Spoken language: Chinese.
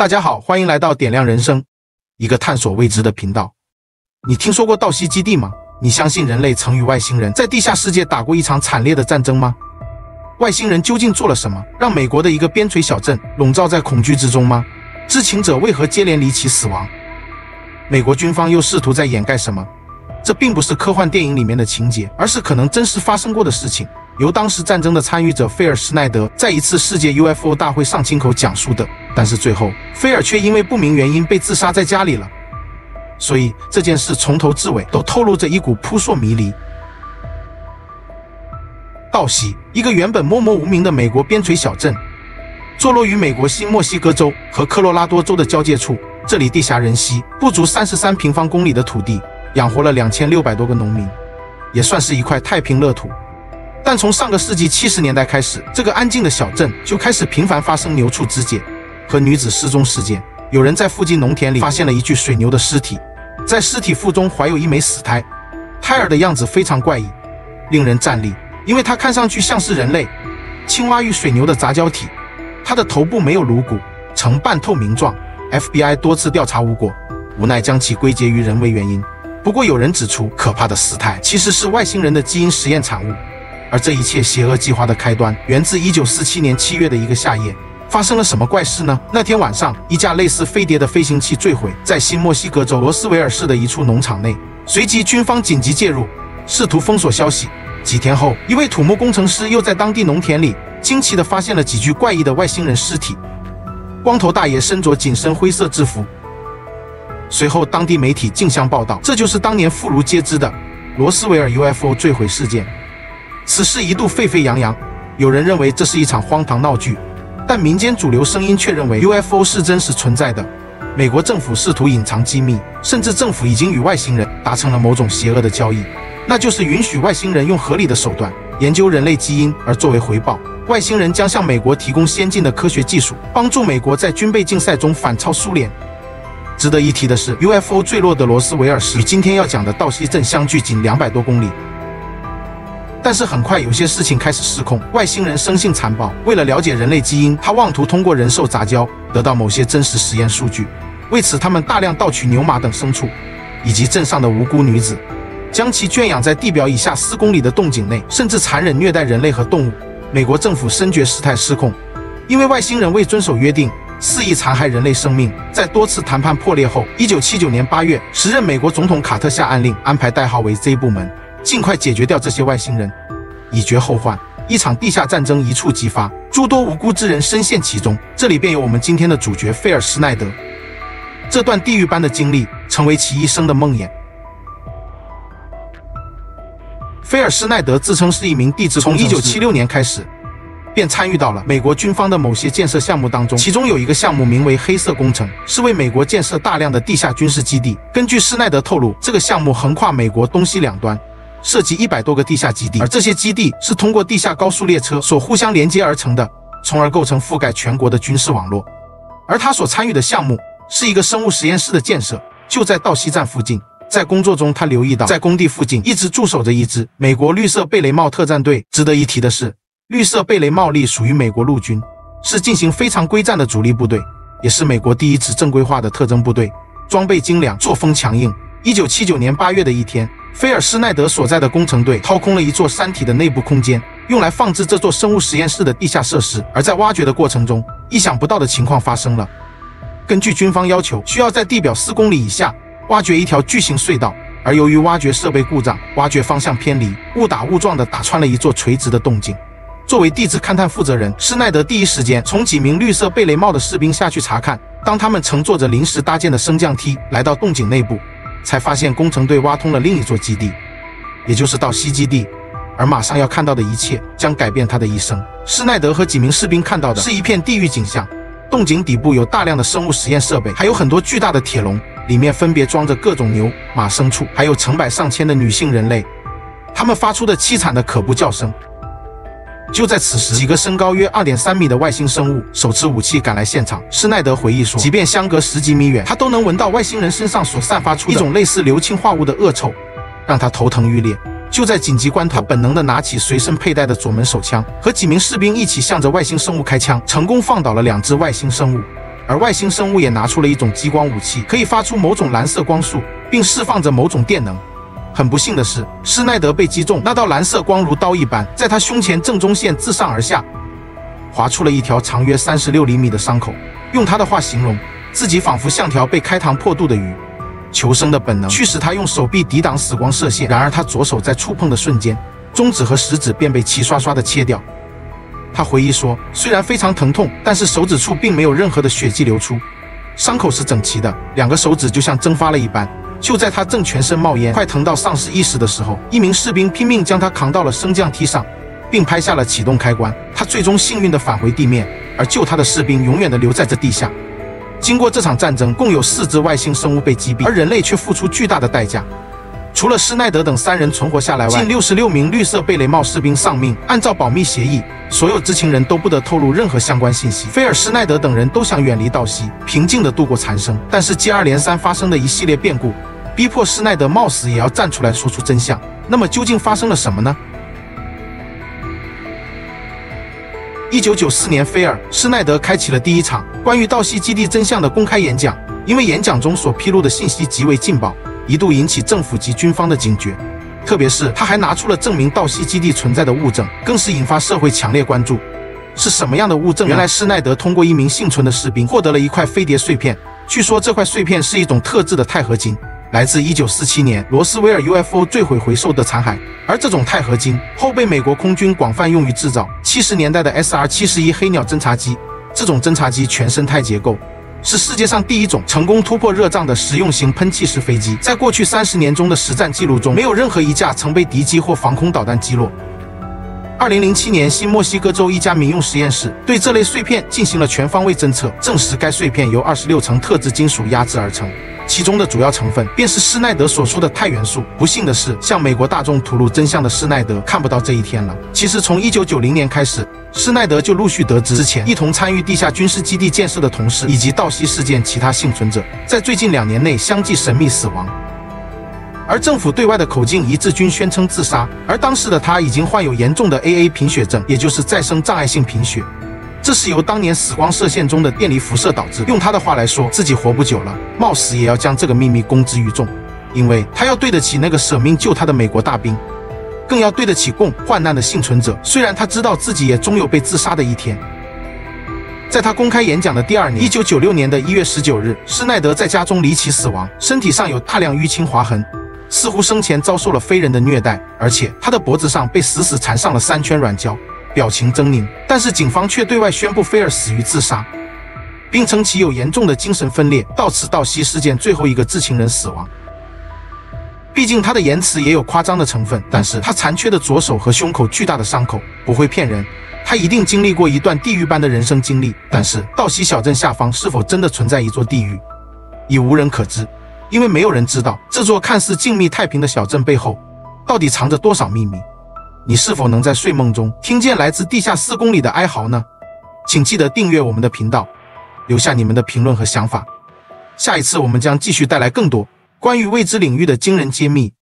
大家好，欢迎来到点亮人生，一个探索未知的频道。你听说过盗西基地吗？你相信人类曾与外星人在地下世界打过一场惨烈的战争吗？外星人究竟做了什么，让美国的一个边陲小镇笼罩在恐惧之中吗？知情者为何接连离奇死亡？美国军方又试图在掩盖什么？这并不是科幻电影里面的情节，而是可能真实发生过的事情，由当时战争的参与者菲尔·施耐德在一次世界 UFO 大会上亲口讲述的。但是最后，菲尔却因为不明原因被自杀在家里了。所以这件事从头至尾都透露着一股扑朔迷离。盗西，一个原本默默无名的美国边陲小镇，坐落于美国新墨西哥州和科罗拉多州的交界处。这里地狭人稀，不足33平方公里的土地养活了2600多个农民，也算是一块太平乐土。但从上个世纪70年代开始，这个安静的小镇就开始频繁发生牛畜肢解和女子失踪事件。有人在附近农田里发现了一具水牛的尸体，在尸体腹中怀有一枚死胎，胎儿的样子非常怪异，令人战栗，因为它看上去像是人类、青蛙与水牛的杂交体。它的头部没有颅骨，呈半透明状。FBI 多次调查无果，无奈将其归结于人为原因。不过有人指出，可怕的死胎其实是外星人的基因实验产物。而这一切邪恶计划的开端，源自1947年7月的一个夏夜。发生了什么怪事呢？那天晚上，一架类似飞碟的飞行器坠毁在新墨西哥州罗斯维尔市的一处农场内，随即军方紧急介入，试图封锁消息。几天后，一位土木工程师又在当地农田里惊奇地发现了几具怪异的外星人尸体。光头大爷身着紧身灰色制服。随后，当地媒体竞相报道，这就是当年妇孺皆知的罗斯维尔 UFO 坠毁事件。此事一度沸沸扬扬，有人认为这是一场荒唐闹剧。但民间主流声音却认为 UFO 是真实存在的，美国政府试图隐藏机密，甚至政府已经与外星人达成了某种邪恶的交易，那就是允许外星人用合理的手段研究人类基因，而作为回报，外星人将向美国提供先进的科学技术，帮助美国在军备竞赛中反超苏联。值得一提的是， UFO 坠落的罗斯维尔市与今天要讲的盗西镇相距仅200多公里。但是很快有些事情开始失控，外星人生性残暴，为了了解人类基因，他妄图通过人兽杂交得到某些真实实验数据。为此，他们大量盗取牛马等牲畜，以及镇上的无辜女子，将其圈养在地表以下4公里的洞井内，甚至残忍虐待人类和动物。美国政府深觉事态失控，因为外星人未遵守约定，肆意残害人类生命。在多次谈判破裂后，1979年8月，时任美国总统卡特下暗令，安排代号为 Z 部门，尽快解决掉这些外星人，以绝后患。一场地下战争一触即发，诸多无辜之人深陷其中。这里便有我们今天的主角菲尔·施耐德，这段地狱般的经历成为其一生的梦魇。菲尔·施耐德自称是一名地质工程师，从1976年开始便参与到了美国军方的某些建设项目当中，其中有一个项目名为黑色工程，是为美国建设大量的地下军事基地。根据施耐德透露，这个项目横跨美国东西两端，涉及100多个地下基地，而这些基地是通过地下高速列车所互相连接而成的，从而构成覆盖全国的军事网络。而他所参与的项目是一个生物实验室的建设，就在盗西站附近。在工作中，他留意到在工地附近一直驻守着一支美国绿色贝雷帽特战队。值得一提的是，绿色贝雷帽隶属于美国陆军，是进行非常规战的主力部队，也是美国第一支正规化的特征部队，装备精良，作风强硬。1979年8月的一天，菲尔·施耐德所在的工程队掏空了一座山体的内部空间，用来放置这座生物实验室的地下设施。而在挖掘的过程中，意想不到的情况发生了。根据军方要求，需要在地表4公里以下挖掘一条巨型隧道，而由于挖掘设备故障，挖掘方向偏离，误打误撞地打穿了一座垂直的洞井。作为地质勘探负责人，施耐德第一时间从几名绿色贝雷帽的士兵下去查看。当他们乘坐着临时搭建的升降梯来到洞井内部，才发现工程队挖通了另一座基地，也就是盗西基地。而马上要看到的一切将改变他的一生。施耐德和几名士兵看到的是一片地狱景象，洞井底部有大量的生物实验设备，还有很多巨大的铁笼，里面分别装着各种牛马牲畜，还有成百上千的女性人类，他们发出的凄惨的可怖叫声。就在此时，几个身高约 2.3 米的外星生物手持武器赶来现场。施耐德回忆说，即便相隔10几米远，他都能闻到外星人身上所散发出一种类似硫氰化物的恶臭，让他头疼欲裂。就在紧急关头，他本能地拿起随身佩戴的左门手枪，和几名士兵一起向着外星生物开枪，成功放倒了2只外星生物。而外星生物也拿出了一种激光武器，可以发出某种蓝色光束，并释放着某种电能。很不幸的是，施耐德被击中，那道蓝色光如刀一般，在他胸前正中线自上而下划出了一条长约36厘米的伤口。用他的话形容，自己仿佛像条被开膛破肚的鱼。 求生的本能驱使他用手臂抵挡死光射线，然而他左手在触碰的瞬间，中指和食指便被齐刷刷地切掉。他回忆说，虽然非常疼痛，但是手指处并没有任何的血迹流出，伤口是整齐的，两个手指就像蒸发了一般。就在他正全身冒烟、快疼到丧失意识的时候，一名士兵拼命将他扛到了升降梯上，并拍下了启动开关。他最终幸运地返回地面，而救他的士兵永远地留在这地下。 经过这场战争，共有4只外星生物被击毙，而人类却付出巨大的代价。除了施耐德等3人存活下来外，近66名绿色贝雷帽士兵丧命。按照保密协议，所有知情人都不得透露任何相关信息。菲尔、施耐德等人都想远离道西，平静地度过残生。但是接二连三发生的一系列变故，逼迫施耐德冒死也要站出来说出真相。那么究竟发生了什么呢？ 1994年，菲尔·施耐德开启了第一场关于道西基地真相的公开演讲。因为演讲中所披露的信息极为劲爆，一度引起政府及军方的警觉。特别是他还拿出了证明道西基地存在的物证，更是引发社会强烈关注。是什么样的物证？原来施耐德通过一名幸存的士兵获得了一块飞碟碎片，据说这块碎片是一种特制的钛合金，来自1947年罗斯威尔 UFO 坠毁回收的残骸。而这种钛合金后被美国空军广泛用于制造。 70年代的 SR-71黑鸟侦察机，这种侦察机全身钛结构，是世界上第一种成功突破热胀的实用型喷气式飞机。在过去30年中的实战记录中，没有任何一架曾被敌机或防空导弹击落。2007年，新墨西哥州一家民用实验室对这类碎片进行了全方位侦测，证实该碎片由26层特制金属压制而成，其中的主要成分便是施耐德所说的钛元素。不幸的是，向美国大众吐露真相的施耐德看不到这一天了。其实，从1990年开始，施耐德就陆续得知之前一同参与地下军事基地建设的同事以及道西事件其他幸存者，在最近2年内相继神秘死亡。而政府对外的口径一致均宣称自杀，而当时的他已经患有严重的 AA 贫血症，也就是再生障碍性贫血，这是由当年死光射线中的电离辐射导致。用他的话来说，自己活不久了，冒死也要将这个秘密公之于众，因为他要对得起那个舍命救他的美国大兵，更要对得起共患难的幸存者。虽然他知道自己也终有被自杀的一天。在他公开演讲的第2年， 1996年的1月19日，施耐德在家中离奇死亡，身体上有大量淤青划痕，似乎生前遭受了非人的虐待，而且他的脖子上被死死缠上了3圈软胶。 表情狰狞，但是警方却对外宣布菲尔死于自杀，并称其有严重的精神分裂。到此，道西事件最后一个知情人死亡。毕竟他的言辞也有夸张的成分，但是他残缺的左手和胸口巨大的伤口不会骗人，他一定经历过一段地狱般的人生经历。但是道西小镇下方是否真的存在一座地狱，已无人可知，因为没有人知道这座看似静谧太平的小镇背后到底藏着多少秘密。 你是否能在睡梦中听见来自地下4公里的哀嚎呢？请记得订阅我们的频道，留下你们的评论和想法。下一次我们将继续带来更多关于未知领域的惊人揭秘。